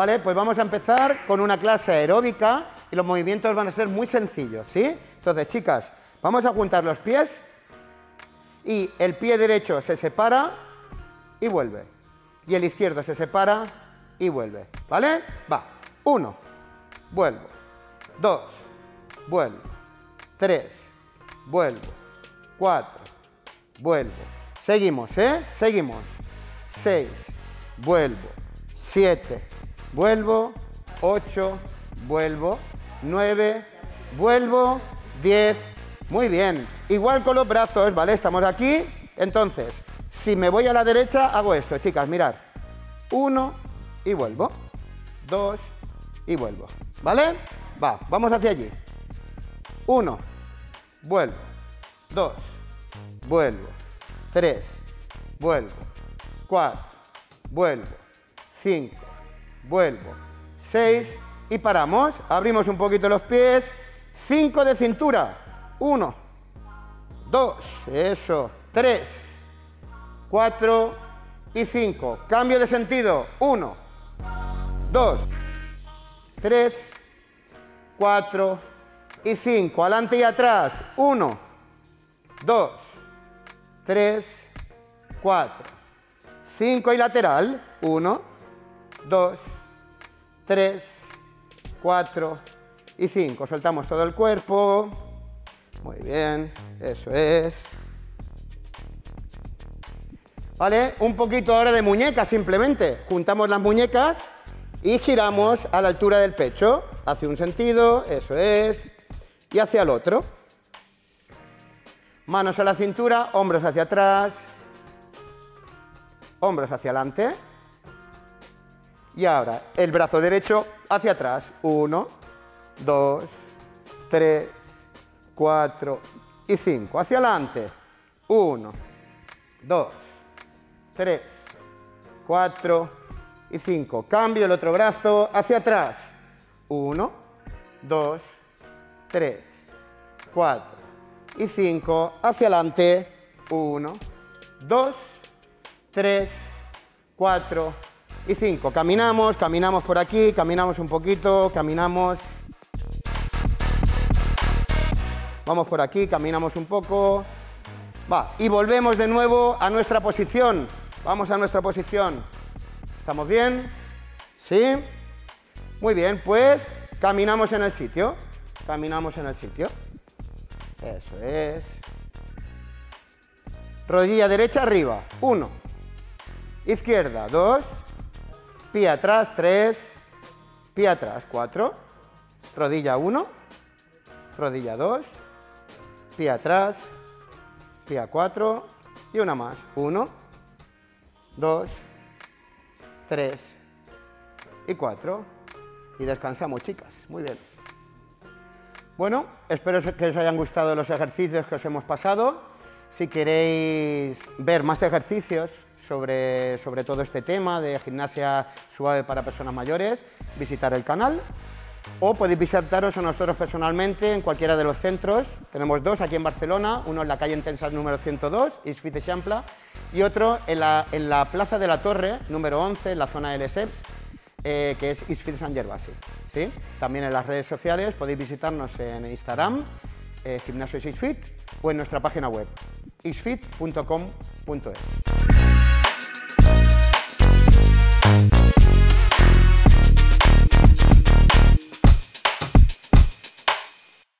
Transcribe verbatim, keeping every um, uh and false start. Vale, pues vamos a empezar con una clase aeróbica y los movimientos van a ser muy sencillos, ¿sí? Entonces, chicas, vamos a juntar los pies y el pie derecho se separa y vuelve. Y el izquierdo se separa y vuelve, ¿vale? Va, uno, vuelvo, dos, vuelvo, tres, vuelvo, cuatro, vuelvo. Seguimos, ¿eh? Seguimos. seis, vuelvo, siete, vuelvo, ocho, vuelvo, nueve, vuelvo, diez. Muy bien. Igual con los brazos, ¿vale? Estamos aquí. Entonces, si me voy a la derecha, hago esto, chicas, mirad. uno y vuelvo. dos y vuelvo. ¿Vale? Va, vamos hacia allí. uno, vuelvo. dos, vuelvo. tres, vuelvo. cuatro, vuelvo. cinco, vuelvo. seis y paramos. Abrimos un poquito los pies. cinco de cintura. uno, dos, eso. tres, cuatro y cinco. Cambio de sentido. uno, dos, tres, cuatro y cinco. Adelante y atrás. uno, dos, tres, cuatro, cinco y lateral. uno, dos, tres, cuatro y cinco. Soltamos todo el cuerpo. Muy bien, eso es. ¿Vale? Un poquito ahora de muñecas simplemente. Juntamos las muñecas y giramos a la altura del pecho. Hacia un sentido, eso es. Y hacia el otro. Manos a la cintura, hombros hacia atrás. Hombros hacia adelante. Y ahora, el brazo derecho hacia atrás. uno, dos, tres, cuatro y cinco. Hacia adelante. uno, dos, tres, cuatro y cinco. Cambio el otro brazo hacia atrás. uno, dos, tres, cuatro y cinco. Hacia adelante. uno, dos, tres, cuatro y cinco. Caminamos, caminamos por aquí, caminamos un poquito, caminamos. Vamos por aquí, caminamos un poco. Va, y volvemos de nuevo a nuestra posición. Vamos a nuestra posición. ¿Estamos bien? ¿Sí? Muy bien, pues caminamos en el sitio. Caminamos en el sitio. Eso es. Rodilla derecha arriba. uno. Izquierda. dos. Pie atrás, tres, pie atrás, cuatro, rodilla uno, rodilla dos, pie atrás, pie cuatro y una más, uno, dos, tres y cuatro. Y descansamos, chicas, muy bien. Bueno, espero que os hayan gustado los ejercicios que os hemos pasado. Si queréis ver más ejercicios sobre, sobre todo este tema de gimnasia suave para personas mayores, visitar el canal o podéis visitaros a nosotros personalmente en cualquiera de los centros. Tenemos dos aquí en Barcelona, uno en la calle Entensas número ciento dos, XFit Eixample, y otro en la, en la plaza de la Torre número once, en la zona de Les Eps, eh, que es XFit Sant Gervasi, ¿sí? También en las redes sociales podéis visitarnos en Instagram, eh, Gimnasio XFit, o en nuestra página web, x fit punto com punto es.